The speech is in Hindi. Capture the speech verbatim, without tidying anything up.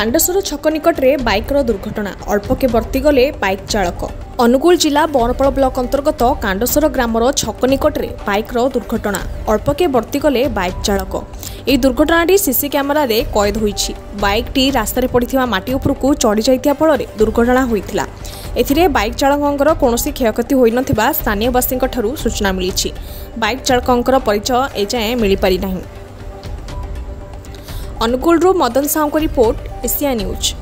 कांडसर छक निकटरे बाइक्र दुर्घटना अल्पके बर्तीगले बाइक चालक। अनुगुल जिला बरपाल ब्लॉक अंतर्गत कांडसर ग्रामर छक निकटरे बाइक्र दुर्घटना अल्पके बर्तीगले बाइक चालक। यह दुर्घटनाटी सीसी कैमेरा रे कैद होईछि। बाइकटी रास्तार पड़िथिबा माटी उपरकू चढ़ी जाइथिबा फल दुर्घटना होइथिला। एथिरे बाइक चालकंकर कोनोसी क्षयक्षति होई नथिबा स्थानीयवासींक ठरू सूचना मिलिछि। बाइक चालकंकर परिचय एजाए मिलि पारि नाही। अनुगुल मदन साहू का रिपोर्ट एशिया न्यूज।